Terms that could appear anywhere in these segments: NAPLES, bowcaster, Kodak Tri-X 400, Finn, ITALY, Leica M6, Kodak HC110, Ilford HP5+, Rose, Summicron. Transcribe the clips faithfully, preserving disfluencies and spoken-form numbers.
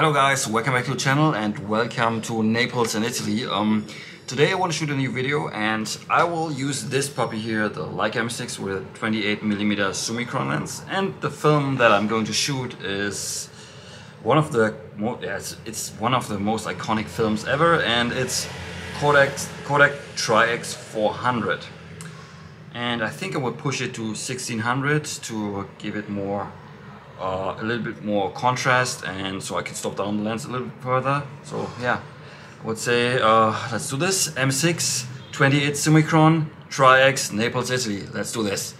Hello guys, welcome back to the channel and welcome to Naples in Italy. Um, today I want to shoot a new video and I will use this puppy here, the Leica M six with a twenty-eight millimeter Summicron lens, and the film that I'm going to shoot is one of the mo yeah, it's, it's one of the most iconic films ever, and it's Kodak Kodak Tri-X four hundred. And I think I will push it to sixteen hundred to give it more Uh, a little bit more contrast, and so I can stop down the lens a little bit further. So yeah, I would say uh, let's do this. M six twenty-eight Summicron Tri-X Naples, Italy. Let's do this.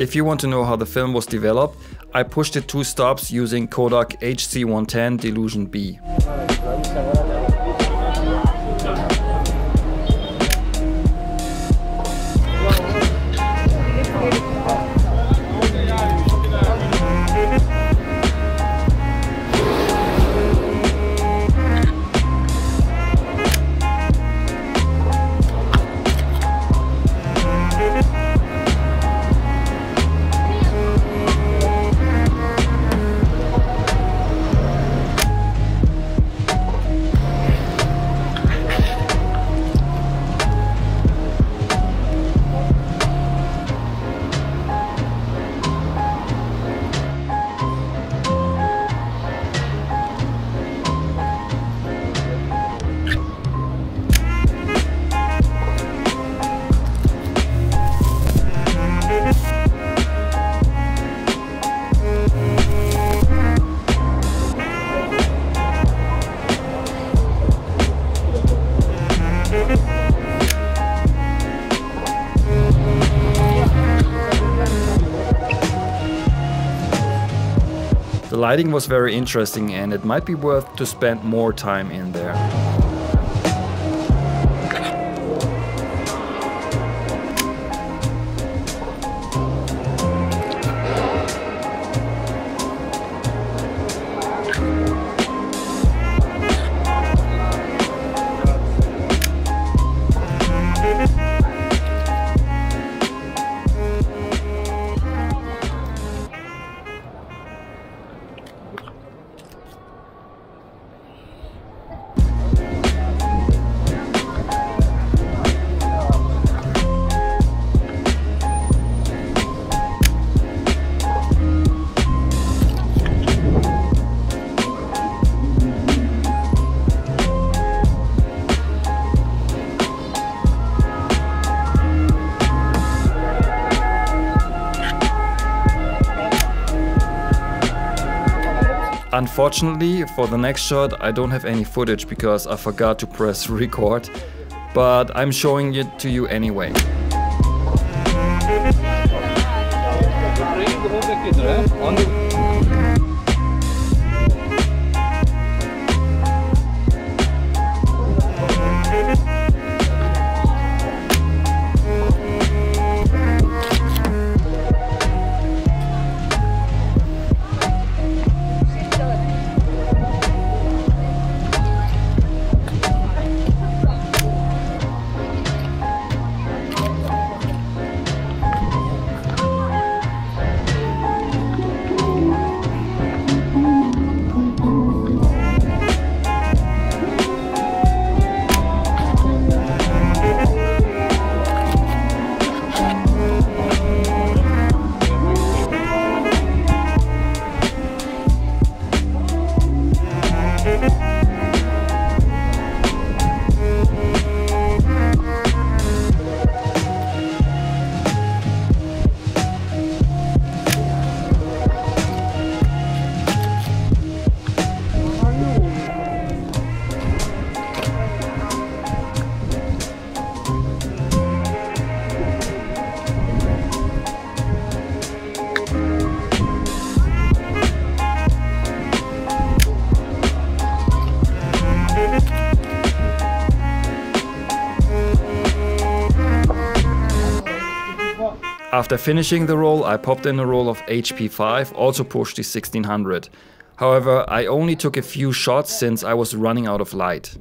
If you want to know how the film was developed, I pushed it two stops using Kodak H C one ten Delusion B. The lighting was very interesting, and it might be worth to spend more time in there. Unfortunately, for the next shot I don't have any footage because I forgot to press record, but I'm showing it to you anyway. After finishing the roll, I popped in a roll of H P five, also pushed the sixteen hundred. However, I only took a few shots since I was running out of light.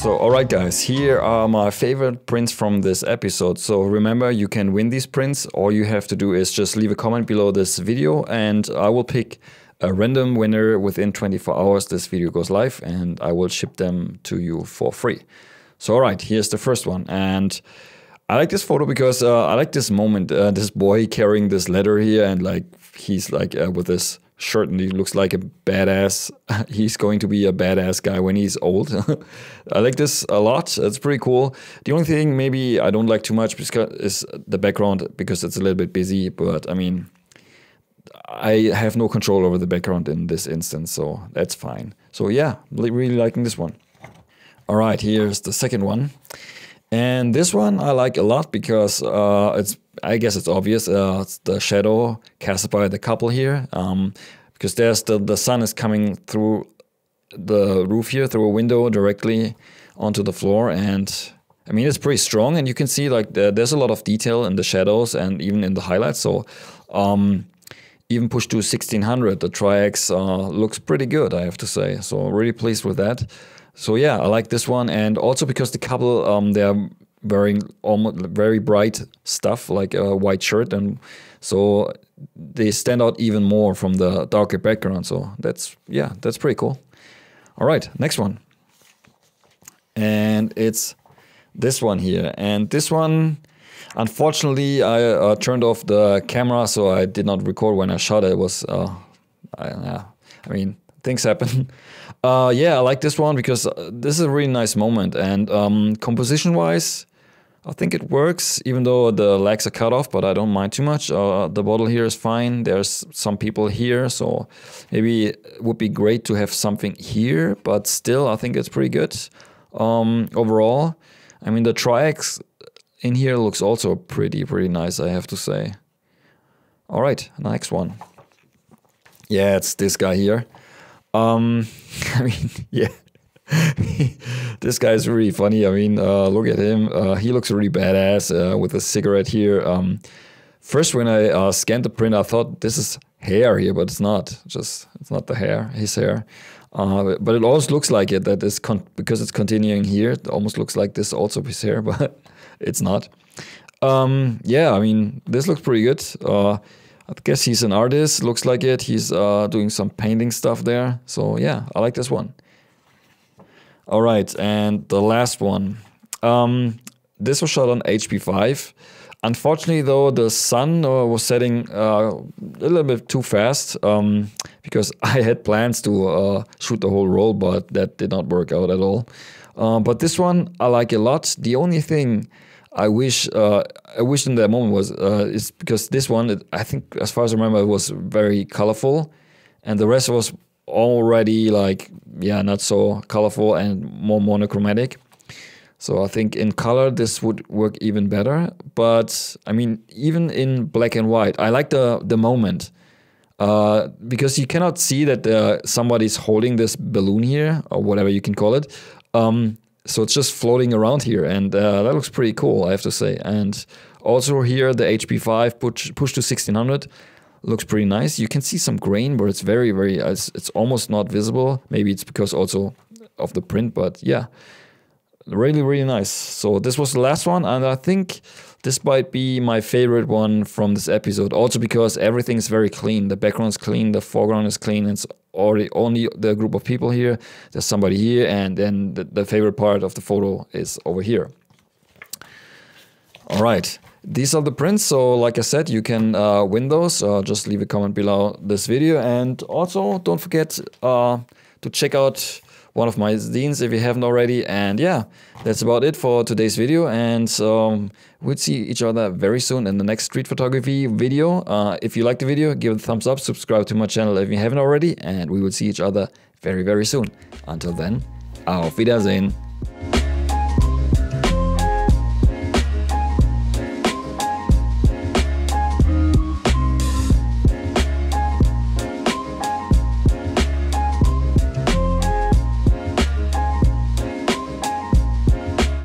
So, alright guys, here are my favorite prints from this episode. So remember, you can win these prints. All you have to do is just leave a comment below this video and I will pick a random winner within twenty-four hours this video goes live, and I will ship them to you for free. So alright, here's the first one, and I like this photo because uh, I like this moment, uh, this boy carrying this letter here, and like he's like uh, with this shirt and he looks like a badass. He's going to be a badass guy when he's old. I like this a lot. It's pretty cool. The only thing maybe I don't like too much is the background, because it's a little bit busy, but I mean, I have no control over the background in this instance, so that's fine. So yeah, really liking this one. All right, here's the second one. And this one I like a lot because uh, it's, I guess it's obvious, uh, it's the shadow cast by the couple here, um, because there's the, the sun is coming through the roof here, through a window directly onto the floor, and I mean it's pretty strong, and you can see like the, there's a lot of detail in the shadows and even in the highlights, so um, even pushed to sixteen hundred, the Tri-X uh, looks pretty good, I have to say, so really pleased with that. So yeah, I like this one, and also because the couple, um, they're wearing almost very bright stuff, like a white shirt, and so they stand out even more from the darker background. So that's, yeah, that's pretty cool. All right, next one. And it's this one here. And this one, unfortunately, I uh, turned off the camera, so I did not record when I shot it. It was, uh, I, uh, I mean... things happen. Uh, yeah, I like this one because this is a really nice moment, and um, composition-wise, I think it works, even though the legs are cut off, but I don't mind too much. Uh, the bottle here is fine. There's some people here, so maybe it would be great to have something here, but still, I think it's pretty good um, overall. I mean, the Tri-X in here looks also pretty, pretty nice, I have to say. All right, next one. Yeah, it's this guy here. Um, I mean, yeah, this guy is really funny. I mean, uh, look at him. Uh, he looks really badass uh, with a cigarette here. Um, first, when I uh, scanned the print, I thought this is hair here, but it's not. Just it's not the hair, his hair. Uh, but it almost looks like it. That is con because it's continuing here. It almost looks like this also his hair, but it's not. Um, yeah, I mean, this looks pretty good. Uh, I guess he's an artist, looks like it. He's uh, doing some painting stuff there. So yeah, I like this one. All right, and the last one. Um, this was shot on H P five. Unfortunately though, the sun uh, was setting uh, a little bit too fast um, because I had plans to uh, shoot the whole roll, but that did not work out at all. Uh, but this one I like a lot. The only thing I wish uh, I wish in that moment was uh, is because this one, it, I think as far as I remember, it was very colorful, and the rest was already like, yeah, not so colorful and more monochromatic. So I think in color this would work even better. But I mean, even in black and white, I like the the moment uh, because you cannot see that uh, somebody's holding this balloon here or whatever you can call it. Um, So it's just floating around here, and uh, that looks pretty cool, I have to say. And also here, the H P five push, push to sixteen hundred. looks pretty nice. You can see some grain, but it's very, very, it's, it's almost not visible. Maybe it's because also of the print, but yeah, really, really nice. So this was the last one, and I think this might be my favorite one from this episode, also because everything is very clean. The background is clean, the foreground is clean, and it's already only the group of people here. There's somebody here, and then the, the favorite part of the photo is over here. All right, these are the prints. So like I said, you can uh, win those. Uh, just leave a comment below this video, and also don't forget uh, to check out one of my zines if you haven't already. And yeah, that's about it for today's video, and um, we'll see each other very soon in the next street photography video. Uh, if you liked the video, give it a thumbs up, subscribe to my channel if you haven't already, and we will see each other very, very soon. Until then, auf Wiedersehen.